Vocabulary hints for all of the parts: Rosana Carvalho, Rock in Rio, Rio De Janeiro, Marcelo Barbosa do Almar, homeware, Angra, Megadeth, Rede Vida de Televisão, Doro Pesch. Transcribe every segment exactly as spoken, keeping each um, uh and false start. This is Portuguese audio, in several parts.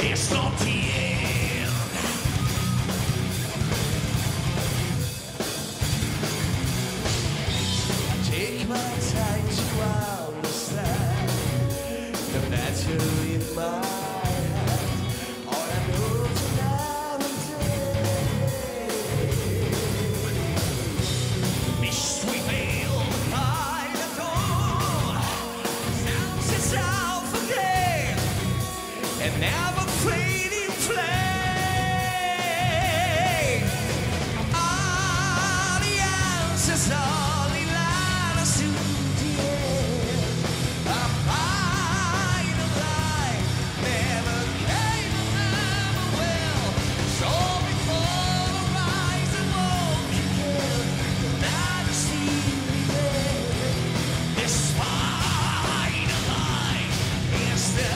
It's not the end. Take my time to understand the matter in my head. All I know is now and day. Me sweeping. Never played in play. All the answers only led us to the end. A final life never came and never will. So before the rise and woke again, the majesty began. This final life is the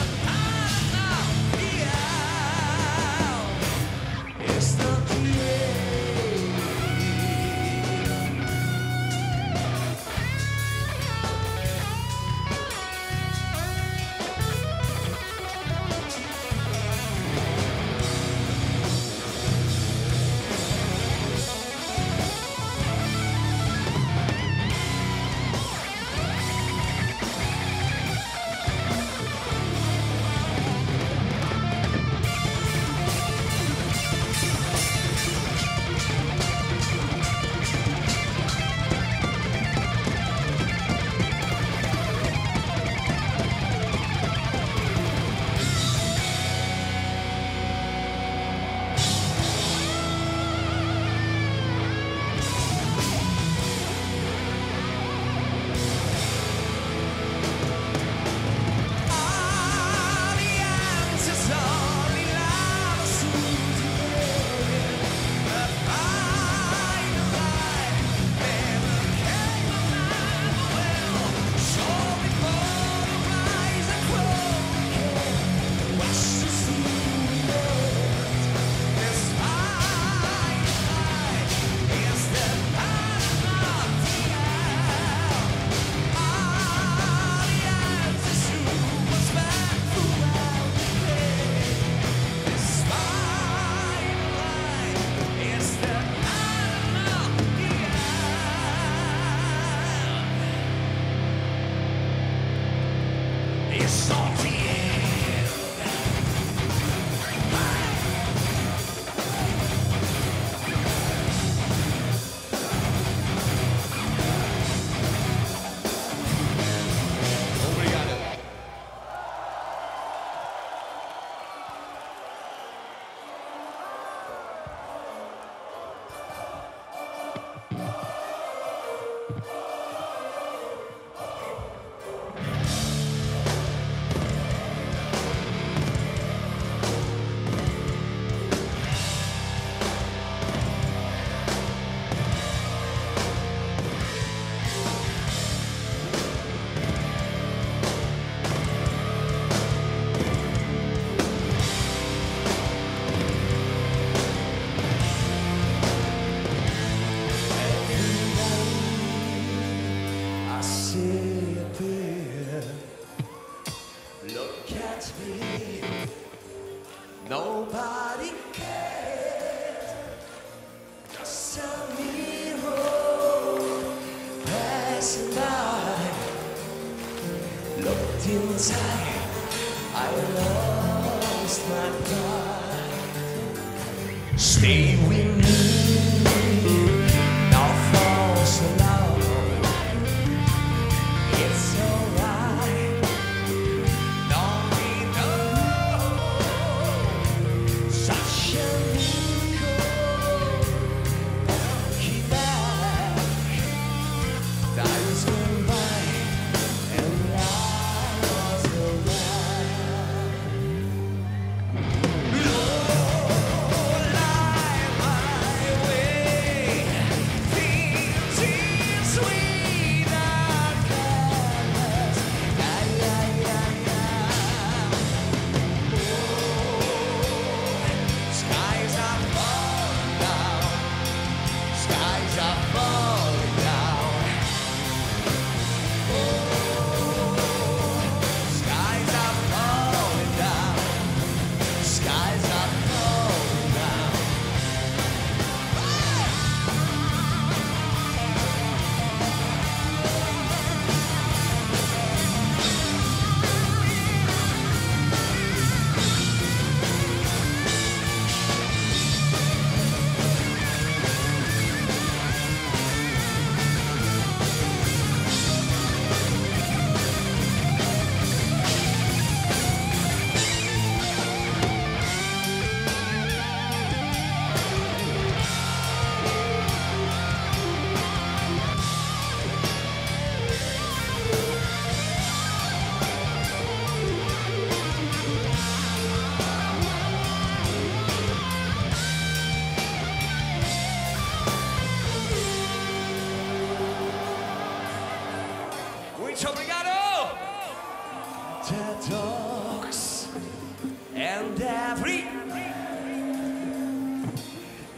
and every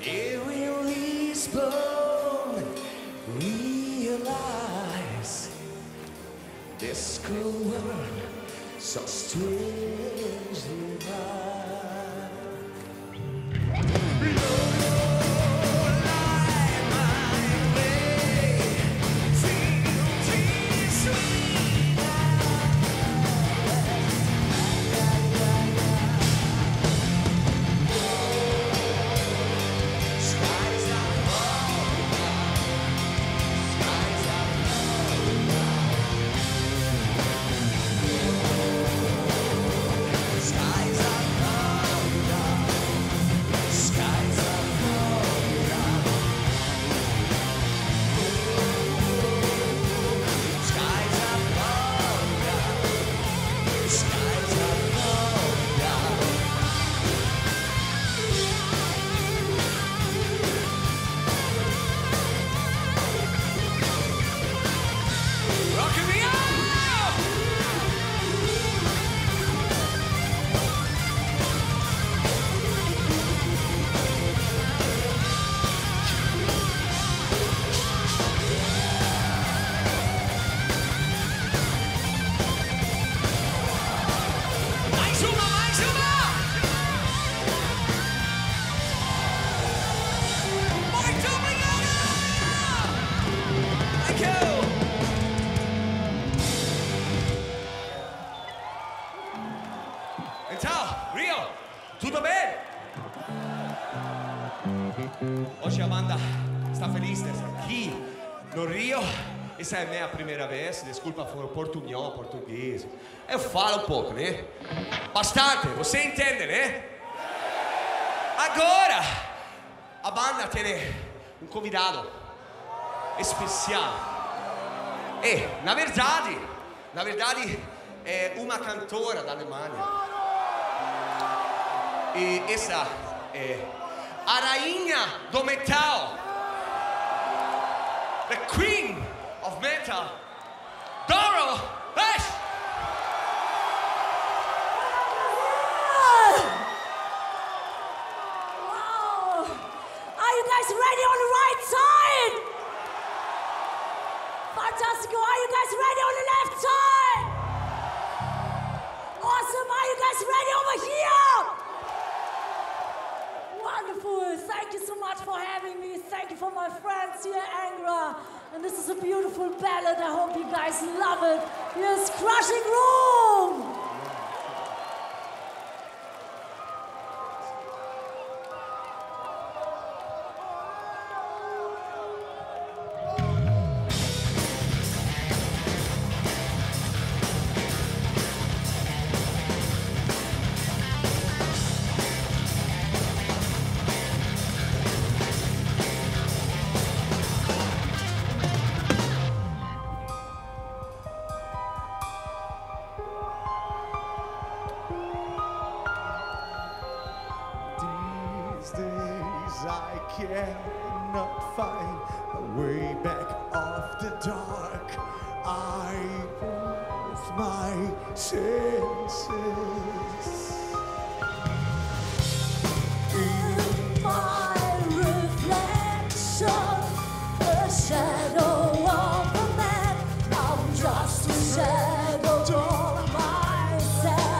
it will is blown. Realize this cool world so strangely bright. Hoje a Amanda está feliz de estar aqui no Rio. Essa é a minha primeira vez, desculpa por portunhol, português. Eu falo um pouco, né? Bastante, você entende, né? Agora, a Amanda tem um convidado especial. É, na verdade, na verdade, é uma cantora da Alemanha. E essa é a rainha do metal, the queen of metal, Doro Pesch. Wow! Are you guys ready on the right side? Fantastic! Are you guys ready on the left side? Awesome! Are you guys ready over here? Wonderful, thank you so much for having me. Thank you for my friends here at Angra. And this is a beautiful ballad, I hope you guys love it. Here's Crushing Room. I cannot find a way back off the dark. I lose my senses. In my reflection, the shadow of a man, I'm just a shadow of myself.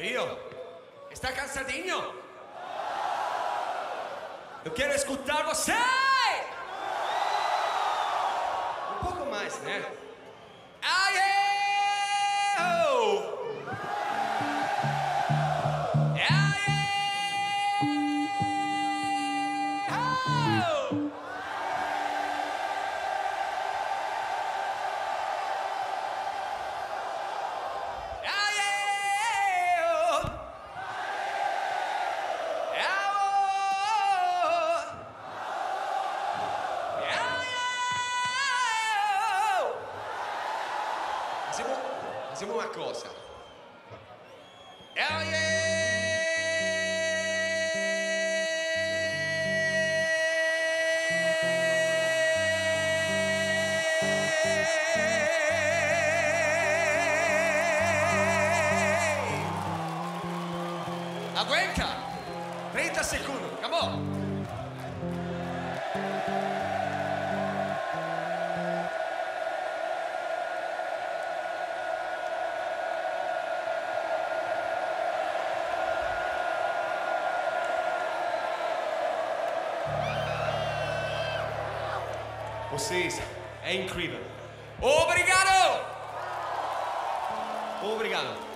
Rio, está cansadinho? Eu quero escutar você! Um pouco mais, né? Aê! Facciamo una cosa. Oh yeah! Aguenta! trinta secondi, come on! Vocês, é incrível. Obrigado! Obrigado.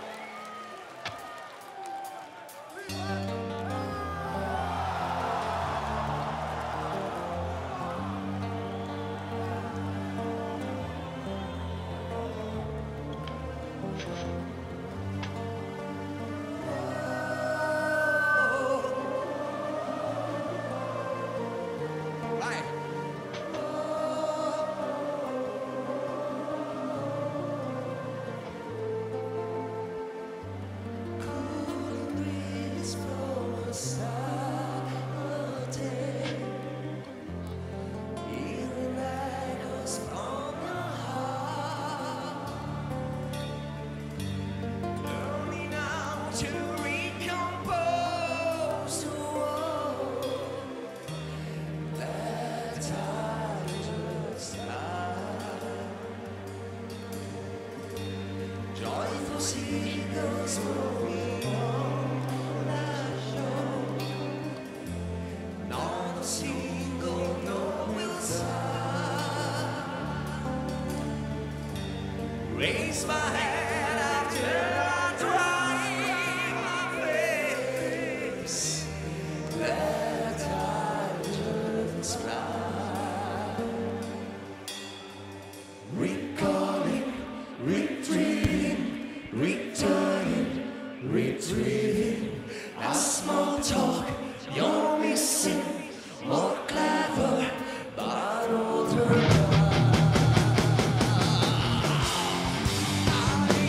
Raise my head after I dry my face. Let I just fly. Recalling, retreating, returning, retreating. A small talk, you're missing. More clever, but older. I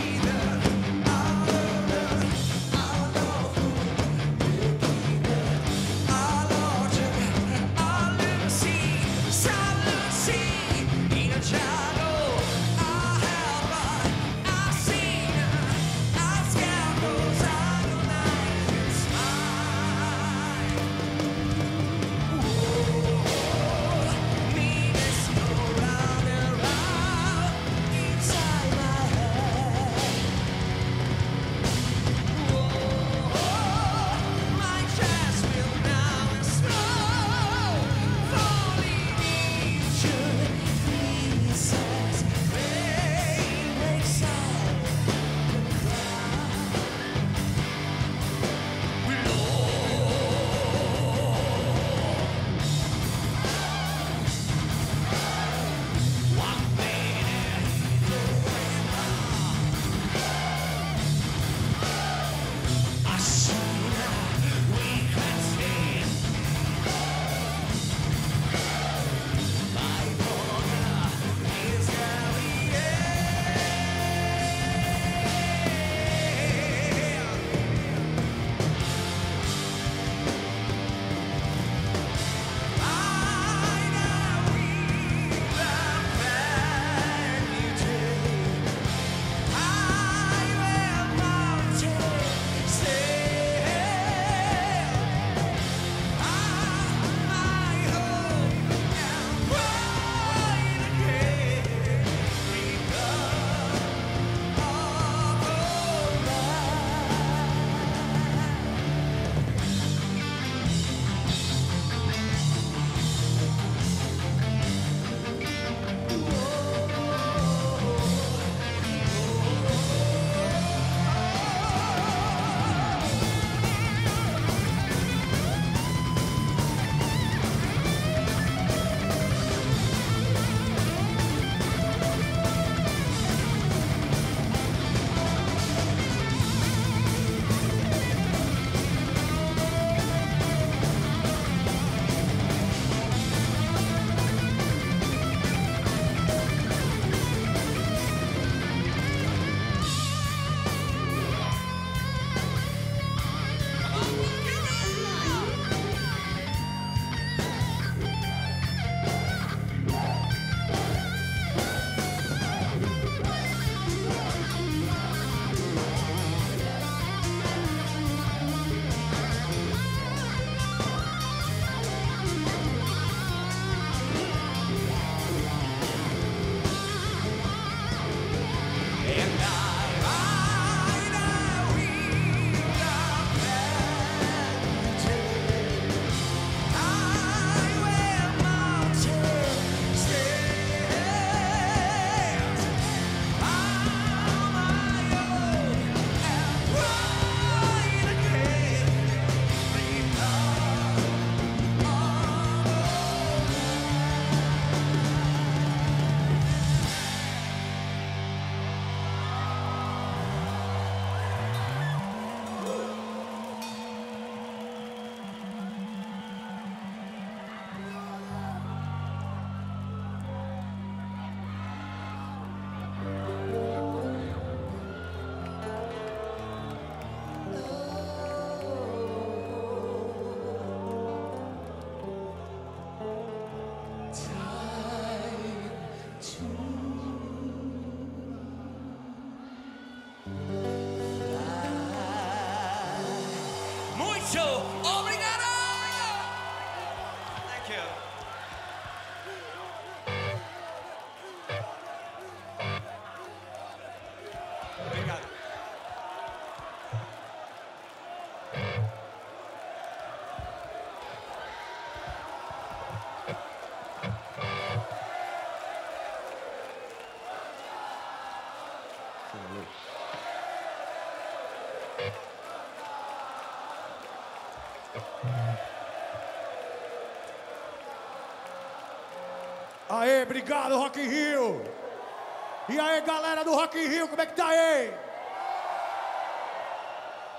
Aê, obrigado, Rock in Rio! E aí, galera do Rock in Rio, como é que tá aí?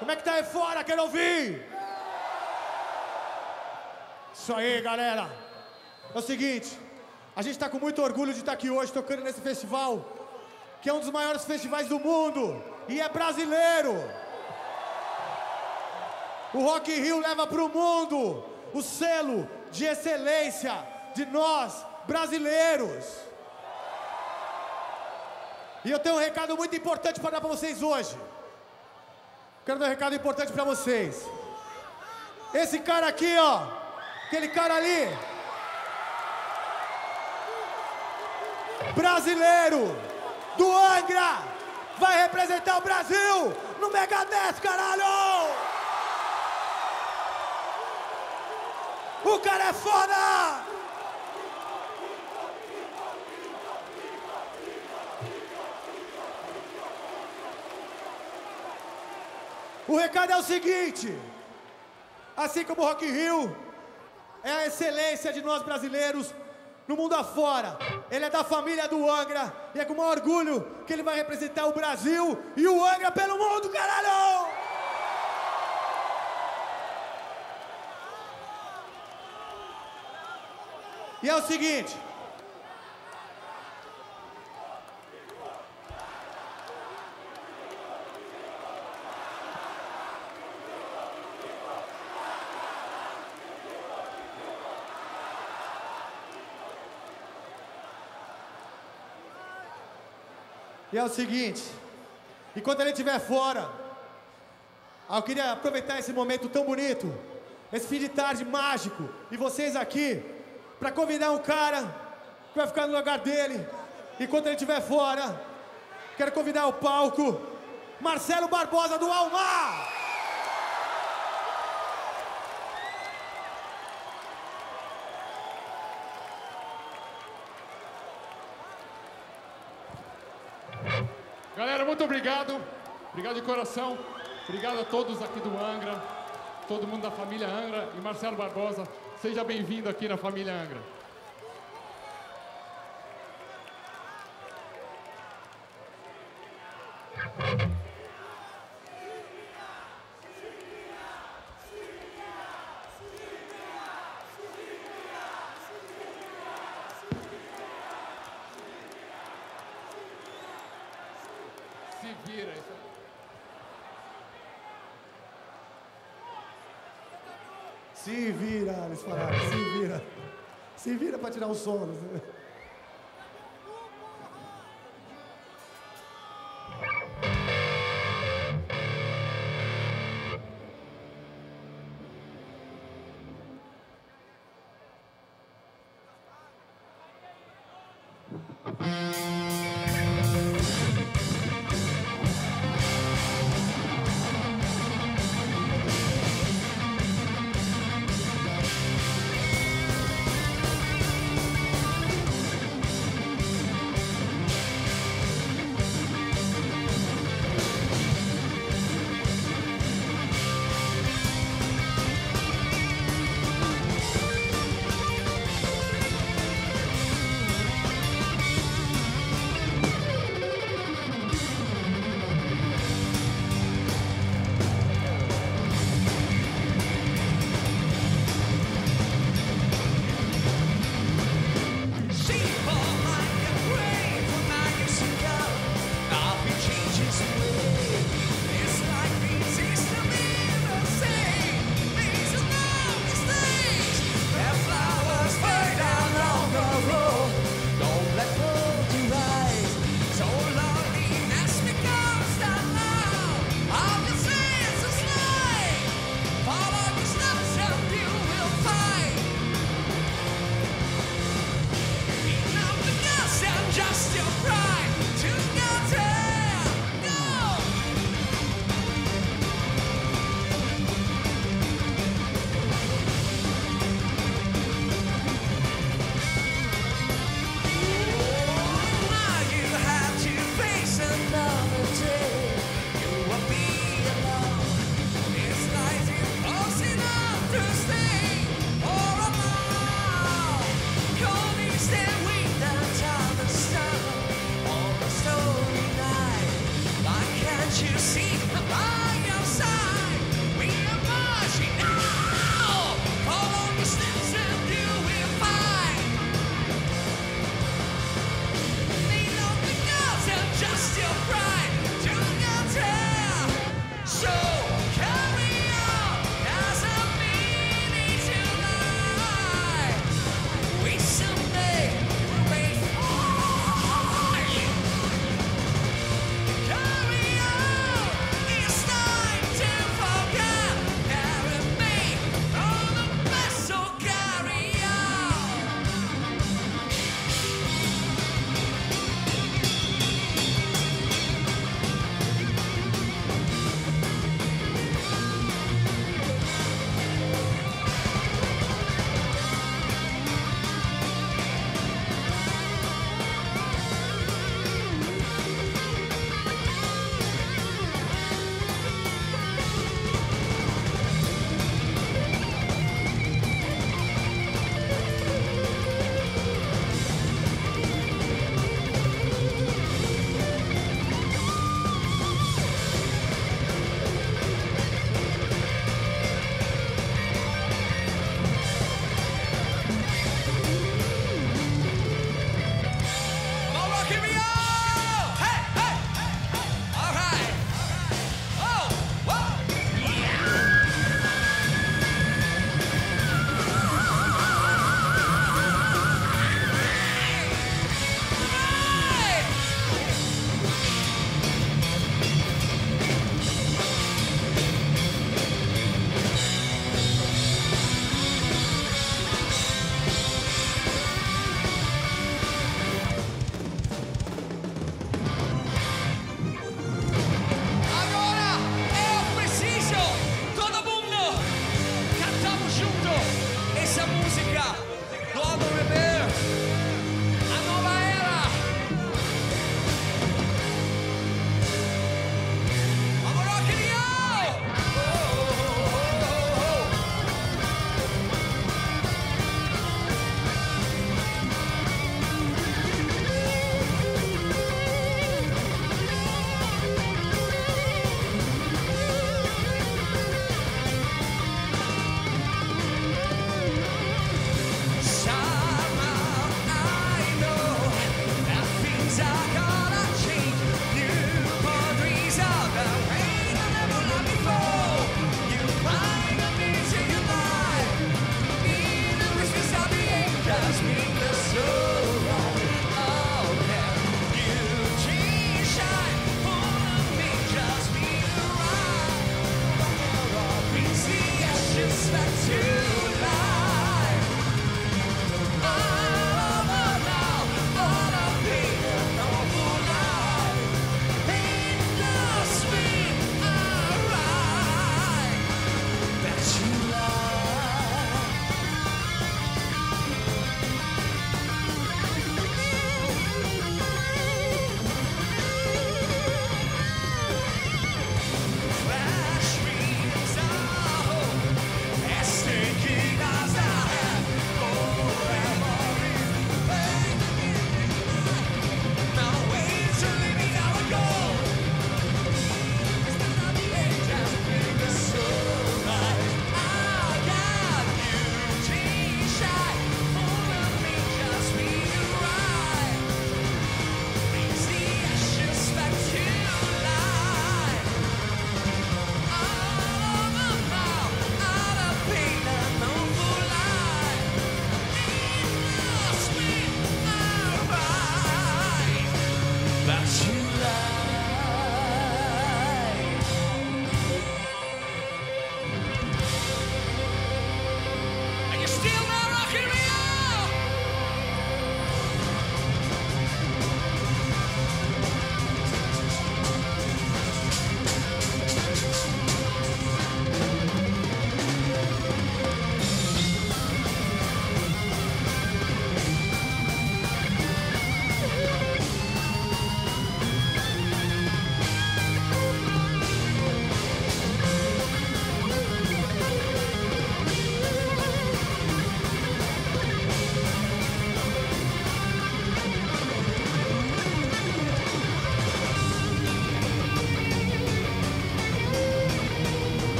Como é que tá aí fora? Quero ouvir! Isso aí, galera! É o seguinte, a gente tá com muito orgulho de estar aqui hoje tocando nesse festival, que é um dos maiores festivais do mundo, e é brasileiro! O Rock in Rio leva pro mundo o selo de excelência de nós, brasileiros. E eu tenho um recado muito importante para dar para vocês hoje. Quero dar um recado importante para vocês. Esse cara aqui, ó, aquele cara ali, brasileiro do Angra, vai representar o Brasil no Megadeth, caralho! O cara é foda! O recado é o seguinte, assim como o Rock in Rio é a excelência de nós brasileiros no mundo afora, ele é da família do Angra e é com o maior orgulho que ele vai representar o Brasil e o Angra pelo mundo, caralho! E é o seguinte, E é o seguinte, enquanto ele estiver fora, eu queria aproveitar esse momento tão bonito, esse fim de tarde mágico, e vocês aqui, para convidar um cara que vai ficar no lugar dele, enquanto ele estiver fora. Quero convidar ao palco Marcelo Barbosa do Almar! Galera, muito obrigado, obrigado de coração, obrigado a todos aqui do Angra, todo mundo da família Angra e Marcelo Barbosa, seja bem-vindo aqui na família Angra. Vira isso. Se vira, eles falaram, se vira. Se vira pra tirar o sono.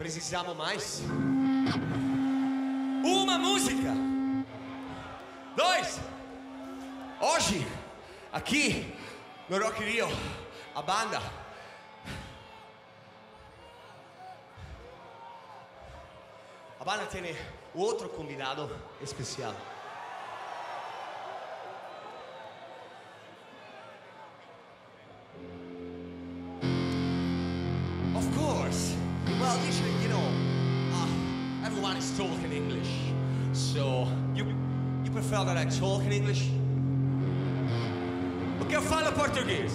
Precisamos mais. Uma música. Dois. Hoje, aqui no Rock in Rio, a banda A banda tem outro convidado especial. Of course. Well, literally, you know, uh, everyone is talking English. So, you, you prefer that I talk in English? Porque eu falo português.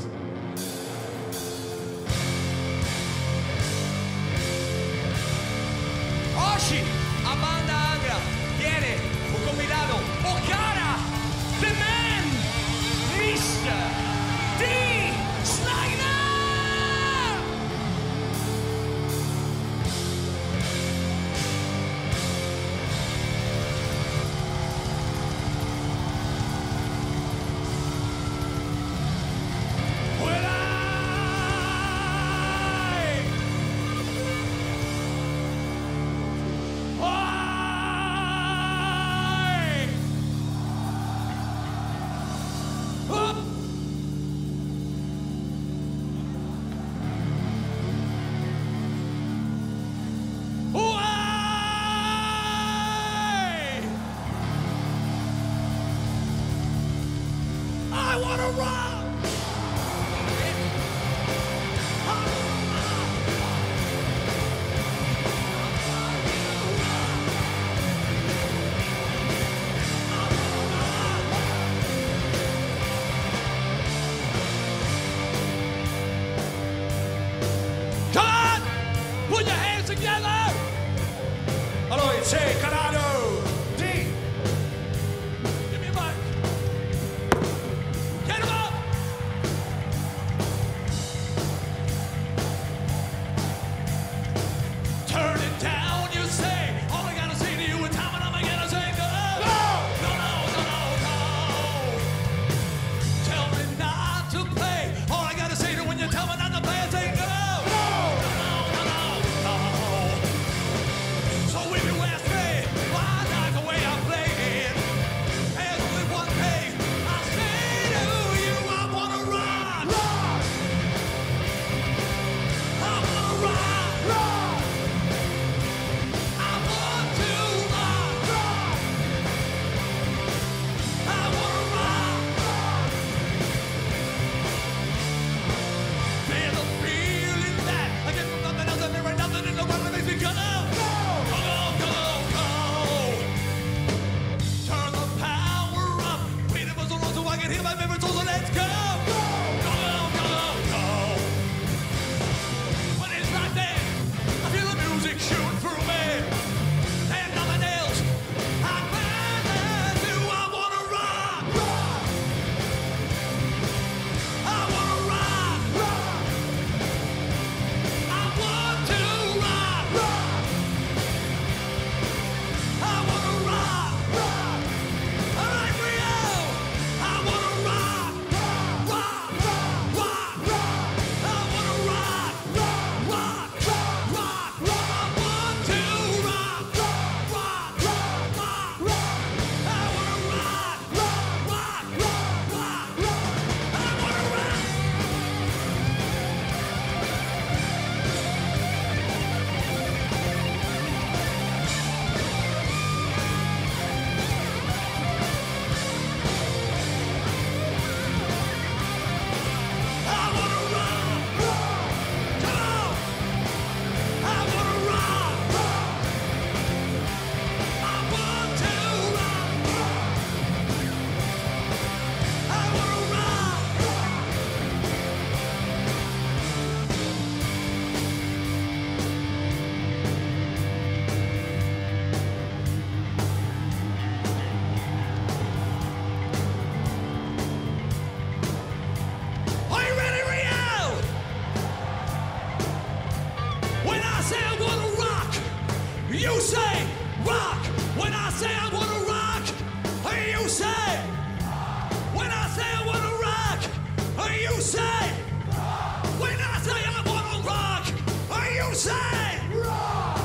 Hoje, a banda Angra tiene o convidado, o cara, the man, mister D. Say, when I say I wanna rock, you say, rock.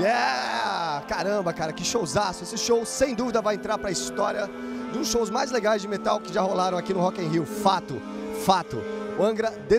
Yeah! Caramba, cara, que showzaço. Esse show, sem dúvida, vai entrar pra história de um dos shows mais legais de metal que já rolaram aqui no Rock in Rio. Fato, fato. O Angra...